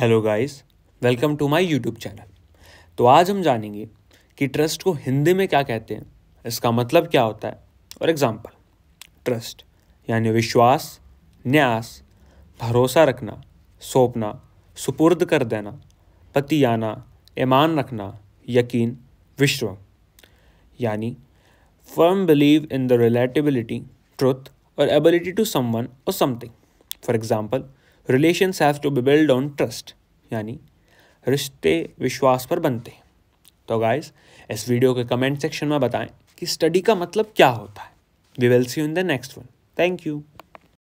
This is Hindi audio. Hello guys, welcome to my YouTube channel. तो आज हम जानेंगे कि ट्रस्ट को हिंदी में क्या कहते हैं, इसका मतलब क्या होता है और एग्जांपल। ट्रस्ट यानी विश्वास, न्यास, भरोसा रखना, सौंपना, सुपुर्द कर देना, पतियाना, ईमान रखना, यकीन, विश्व। यानी firm believe in the relatability, truth और एबिलिटी टू समवन और something. For example, relations have to be build on trust, यानी रिश्ते विश्वास पर बनते हैं। तो गाइस, इस वीडियो के कमेंट सेक्शन में बताएं कि स्टडी का मतलब क्या होता है। We will see you in the next one. Thank you.